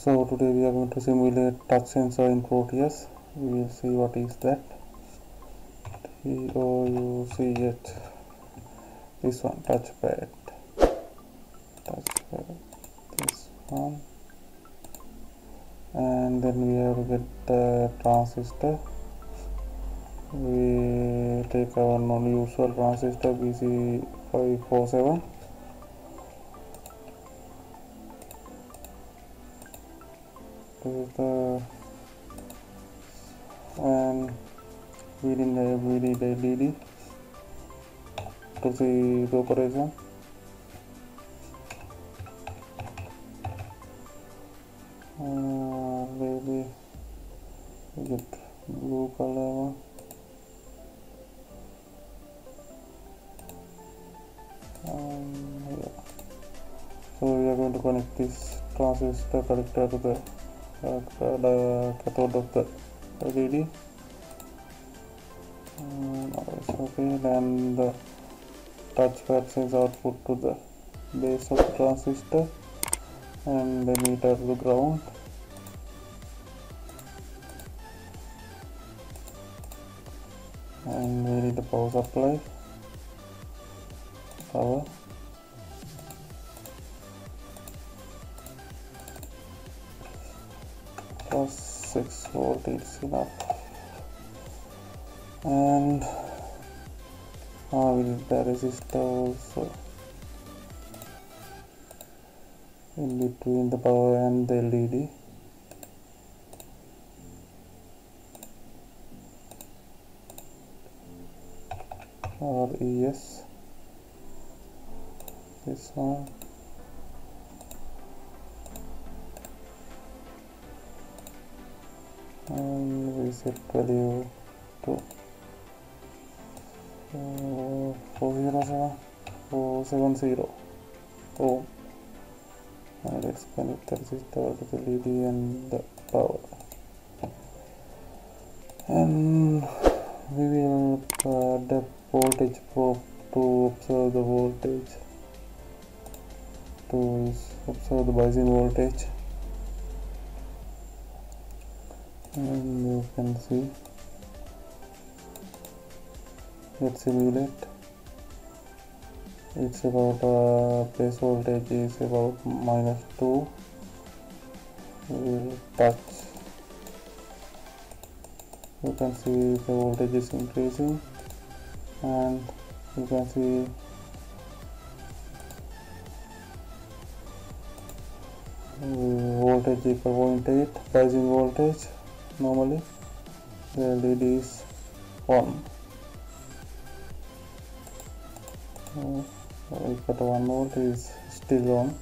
So today we are going to simulate touch sensor in Proteus. We will see what is that. T-O-U-C-H. This one, touchpad. Touchpad. This one. And then we have to get the transistor. We take our non-usual transistor BC547. And we need LED to see the operation. Maybe we get blue color. Yeah. So we are going to connect this transistor connector to the cathode of the LED. Okay, then the touchpad sends output to the base of the transistor and the meter to the ground. And we need the power supply. Power. Plus 6 volt is enough. And we need the resistor also. In between the power and the LED. Or ES. This one. And we set value to 470 ohm, and let's connect the resistor to the LED and the power, and we will add the voltage probe to observe the voltage, to observe the biasing voltage. And you can see, let's simulate. It's about base voltage is about -2. We'll touch. You can see the voltage is increasing, and you can see voltage is 0.8, rising voltage. Normally the LED is on. We got 1 volt is still on,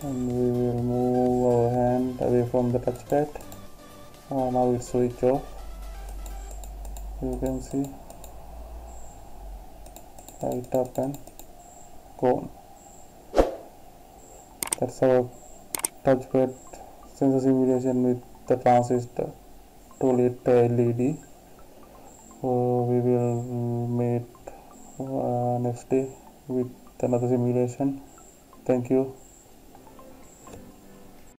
and we will move our hand away from the touchpad. Now it's switch off. You can see light up and gone. That's our touchpad sensor simulation with the transistor to lit LED. We will meet next day with another simulation. Thank you.